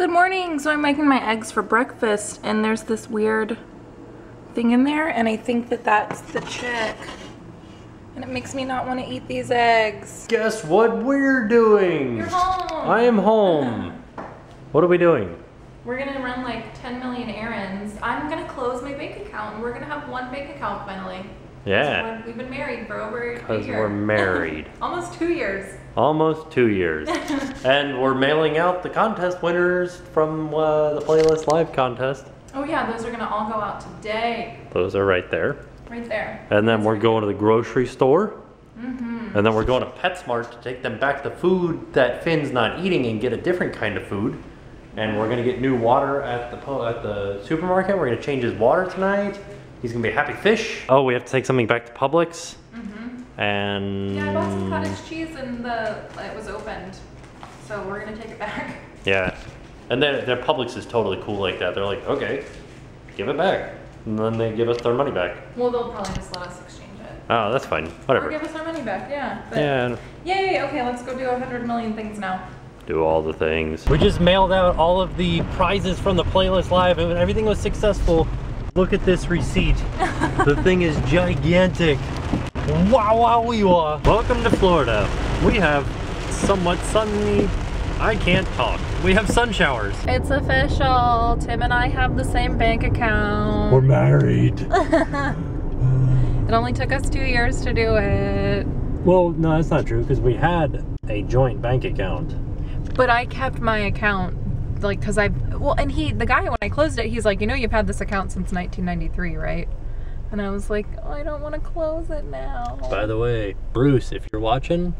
Good morning! So I'm making my eggs for breakfast and there's this weird thing in there and I think that that's the chick. And it makes me not want to eat these eggs. Guess what we're doing? You're home! I am home. What are we doing? We're going to run like 10 million errands. I'm going to close my bank account and we're going to have one bank account finally. Yeah. We've been married for over 2 years. Because we're married. Almost 2 years. Almost 2 years. And we're mailing out the contest winners from the Playlist Live contest. Oh yeah, those are gonna all go out today. Those are right there. Right there. And then we're going to the grocery store. Mm-hmm. And then we're going to PetSmart to take them back the food that Finn's not eating and get a different kind of food. And we're gonna get new water at the supermarket. We're gonna change his water tonight. He's gonna be a happy fish. Oh, we have to take something back to Publix. Mm-hmm. And yeah, I bought some cottage cheese and it was opened, so we're gonna take it back. Yeah, and their Publix is totally cool like that. They're like, okay, give it back, and then they give us their money back. Well, they'll probably just let us exchange it. Oh, that's fine. Whatever. Or give us our money back. Yeah. But yeah. Yay! Okay, let's go do 100 million things now. Do all the things. We just mailed out all of the prizes from the Playlist Live, and everything was successful. Look at this receipt. The thing is gigantic. Wow, wow, wee wah. Welcome to Florida. We have somewhat sunny. I can't talk. We have sun showers. It's official. Tim and I have the same bank account. We're married. It only took us 2 years to do it. Well, no, that's not true because we had a joint bank account. But I kept my account. Like, cause the guy, when I closed it, he's like, you know, you've had this account since 1993, right? And I was like, oh, I don't want to close it now. By the way, Bruce, if you're watching,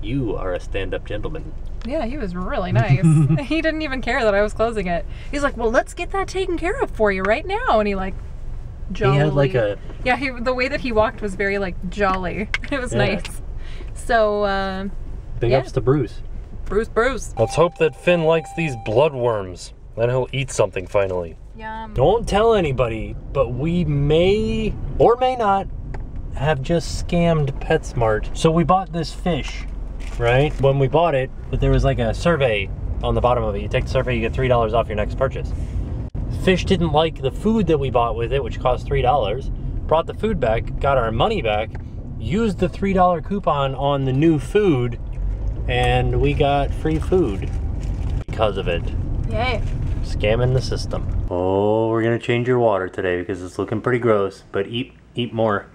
you are a stand-up gentleman. Yeah, he was really nice. He didn't even care that I was closing it. He's like, well, let's get that taken care of for you right now. And he like, jolly. He had like a... Yeah, the way that he walked was very like jolly. It was nice. So, big ups to Bruce. Bruce. Let's hope that Finn likes these bloodworms. Then he'll eat something finally. Yum. Don't tell anybody, but we may or may not have just scammed PetSmart. So we bought this fish, right? When we bought it, but there was like a survey on the bottom of it. You take the survey, you get $3 off your next purchase. Fish didn't like the food that we bought with it, which cost $3. Brought the food back, got our money back, used the $3 coupon on the new food, and we got free food because of it. Yay. Scamming the system. Oh, we're gonna change your water today because it's looking pretty gross, but eat more.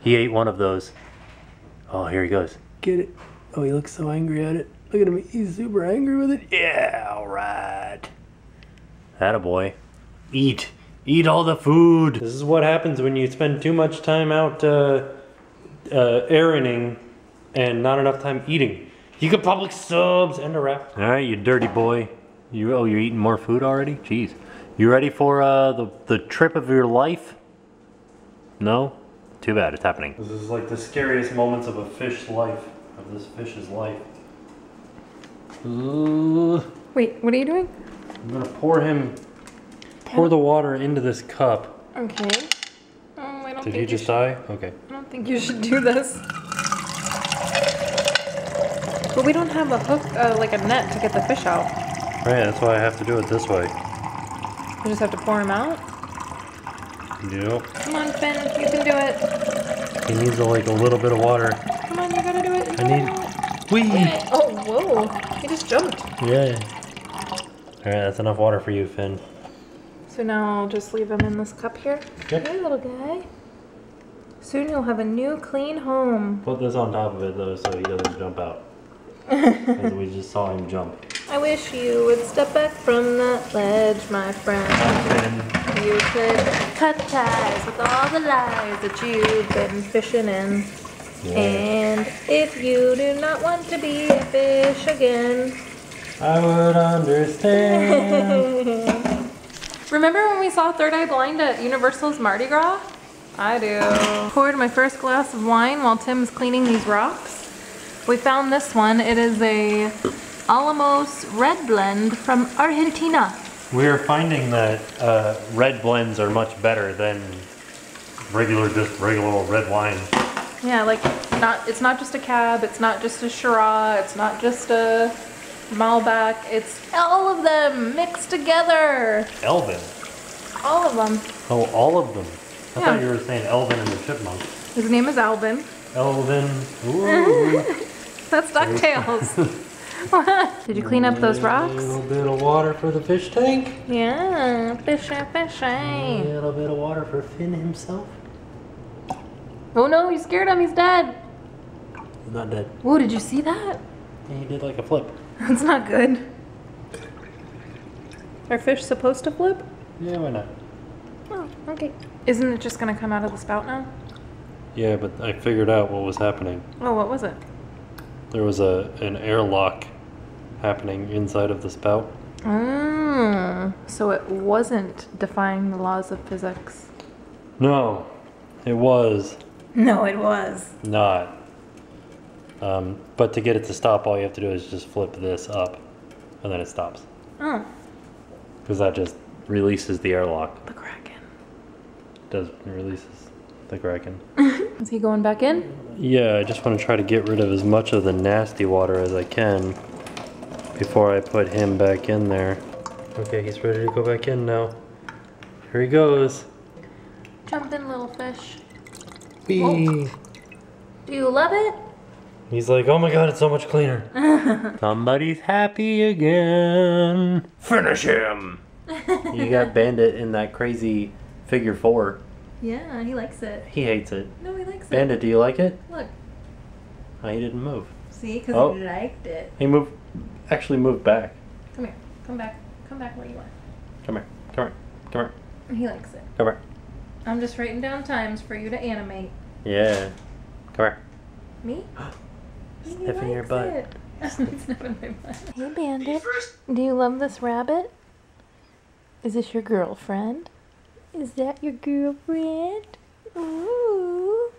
He ate one of those. Oh, here he goes. Get it. Oh, he looks so angry at it. Look at him, he's super angry with it. Yeah, all right. Attaboy. Eat. Eat all the food. This is what happens when you spend too much time out erranding and not enough time eating. You got Publix subs and a wrap. All right, you dirty boy. You're eating more food already? Jeez. You ready for the trip of your life? No? Too bad, it's happening. This is like the scariest moments of a fish's life. Of this fish's life. Ooh. Wait, what are you doing? I'm gonna pour the water into this cup. Okay. I don't think you just die? Okay. I don't think you should do this. But we don't have a hook, like a net to get the fish out. Right, that's why I have to do it this way. You just have to pour him out? Yep. Come on, Finn, you can do it. He needs like a little bit of water. Come on, you gotta do it. Whee! Yeah. Oh, whoa. He just jumped. Yeah. Alright, that's enough water for you, Finn. So now I'll just leave him in this cup here. Yep. Hey, little guy. Soon you'll have a new, clean home. Put this on top of it, though, so he doesn't jump out. Because we just saw him jump. I wish you would step back from that ledge, my friend. You could cut ties with all the lies that you've been fishing in. Yeah. And if you do not want to be a fish again, I would understand. Remember when we saw Third Eye Blind at Universal's Mardi Gras? I do. Poured my first glass of wine while Tim's cleaning these rocks. We found this one. It is a Alamos red blend from Argentina. We are finding that red blends are much better than regular old red wine. Yeah, like it's not just a cab, it's not just a Syrah, it's not just a Malbec. It's all of them mixed together. Alvin. All of them. Oh, all of them. I thought you were saying Alvin and the Chipmunk. His name is Alvin. Alvin. Ooh. That's DuckTales. Did you clean up those rocks? A little bit of water for the fish tank. Yeah, fishy. A little bit of water for Finn himself. Oh no, you scared him. He's dead. He's not dead. Whoa, did you see that? Yeah, he did like a flip. That's not good. Are fish supposed to flip? Yeah, why not? Oh, okay. Isn't it just going to come out of the spout now? Yeah, but I figured out what was happening. Oh, what was it? There was an airlock happening inside of the spout. So it wasn't defying the laws of physics. No, it was. No, it was. Not. But to get it to stop, all you have to do is just flip this up, and then it stops. Oh. Because that just releases the airlock. The Kraken. Does releases the Kraken. Is he going back in? Yeah, I just want to try to get rid of as much of the nasty water as I can before I put him back in there. Okay, he's ready to go back in now. Here he goes. Jump in, little fish. Wee. Oh. Do you love it? He's like, oh my god, it's so much cleaner. Somebody's happy again. Finish him. You got Bandit in that crazy figure four. Yeah, he likes it. He hates it. No, he likes it. Bandit, do you like it? Look. Oh, he didn't move. See, because he liked it. He moved, actually moved back. Come here. Come back where you are. Come here. He likes it. Come here. I'm just writing down times for you to animate. Yeah. Come here. Me? Sniffing your butt. Sniffing my butt. Hey, Bandit. Do you love this rabbit? Is this your girlfriend? Is that your girlfriend? Ooh.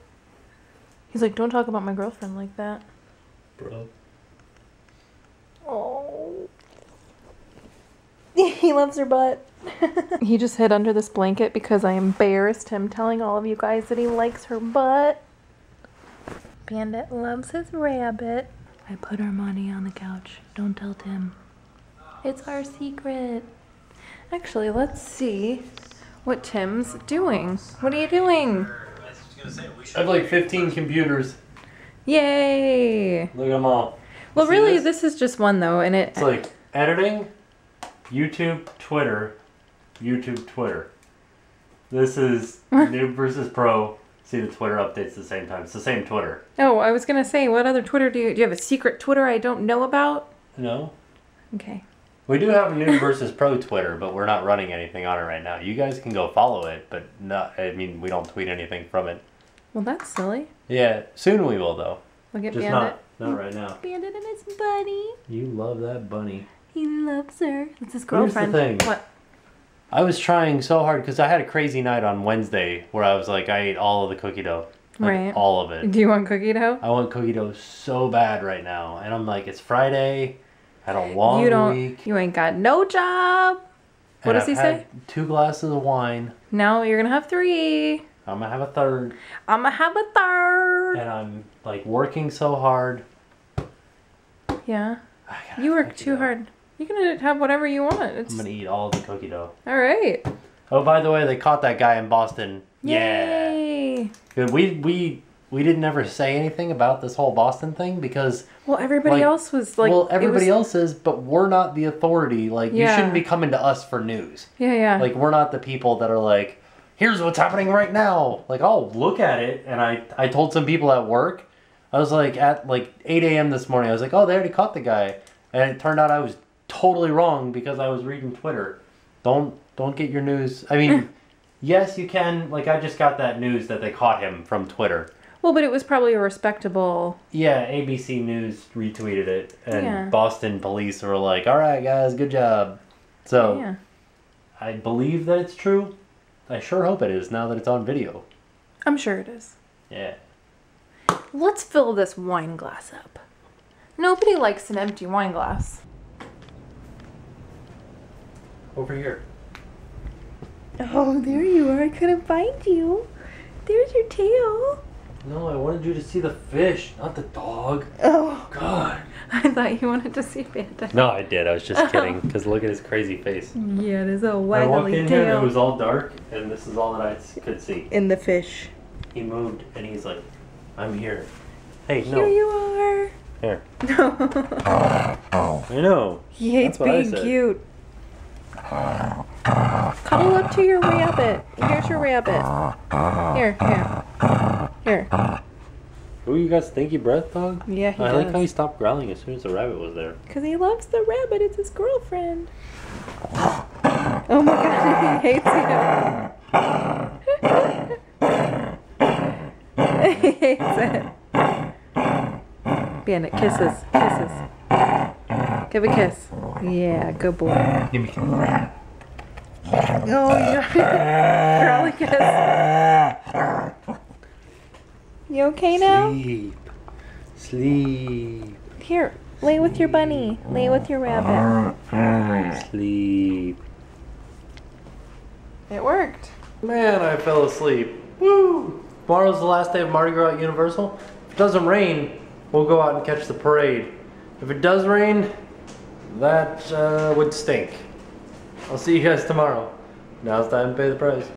He's like, don't talk about my girlfriend like that. Bro. Oh. He loves her butt. He just hid under this blanket because I embarrassed him telling all of you guys that he likes her butt. Bandit loves his rabbit. I put Armani on the couch. Don't tell Tim. It's our secret. Actually, let's see what Tim's doing. What are you doing? I have like 15 computers. Yay! Look at them all. Well, really, this is just one though, and it's like editing, YouTube, Twitter, YouTube, Twitter. This is Noob versus Pro. See, the Twitter updates the same time. It's the same Twitter. Oh, I was gonna say, what other Twitter do you have a secret Twitter I don't know about? No. Okay. We do have a Noob versus Pro Twitter, but we're not running anything on it right now. You guys can go follow it, but I mean, we don't tweet anything from it. Well, that's silly. Yeah, soon we will though. Look at Bandit. Not right now. Bandit and his bunny. You love that bunny. He loves her. It's his girlfriend. Here's the thing. What? I was trying so hard because I had a crazy night on Wednesday where I was like, I ate all of the cookie dough. Like, right. All of it. Do you want cookie dough? I want cookie dough so bad right now. And I'm like, it's Friday. I had a long week. You ain't got no job. What does he say? 2 glasses of wine. No, you're going to have 3. I'm going to have a 3rd. I'm going to have a 3rd. And I'm like working so hard. Yeah. You work too hard. You can have whatever you want. I'm going to eat all the cookie dough. All right. Oh, by the way, they caught that guy in Boston. Yay. Yeah. Good. We didn't ever say anything about this whole Boston thing because... Well, everybody else was like... Well, everybody else is, but we're not the authority. Like, you shouldn't be coming to us for news. Yeah, yeah. Like, we're not the people that are like, here's what's happening right now. Like, I'll look at it. And I told some people at work, I was like, at like 8 a.m. this morning, I was like, oh, they already caught the guy. And it turned out I was... totally wrong because I was reading Twitter. Don't get your news. I mean, yes, you can. Like, I just got that news that they caught him from Twitter. Well, but it was probably a respectable. Yeah, ABC News retweeted it, and Boston police were like, "All right, guys, good job." So, I believe that it's true. I sure hope it is now that it's on video. I'm sure it is. Yeah. Let's fill this wine glass up. Nobody likes an empty wine glass. Over here. Oh, there you are. I couldn't find you. There's your tail. No, I wanted you to see the fish, not the dog. Oh. God. I thought you wanted to see Bandit. No, I did. I was just kidding. Because look at his crazy face. Yeah, it is a waggly tail. I walked in here and it was all dark, and this is all that I could see. In the fish. He moved, and he's like, I'm here. Hey, no. Here you are. Here. No. I know. He hates being cute. Cuddle up to your rabbit. Here's your rabbit. Here, here. Here. Oh, you guys stinky breath, dog? Yeah, he does. I like how he stopped growling as soon as the rabbit was there. Because he loves the rabbit. It's his girlfriend. Oh, my God. He hates you. He hates it. Bandit, kisses. Kisses. Give a kiss. Yeah, good boy. Give me a kiss. Oh, yeah. Growly kiss. You okay now? Sleep. Sleep. Here, lay with your bunny. Lay with your rabbit. Sleep. It worked. Man, I fell asleep. Woo! Tomorrow's the last day of Mardi Gras at Universal. If it doesn't rain, we'll go out and catch the parade. If it does rain, that would stink. I'll see you guys tomorrow. Now it's time to pay the price.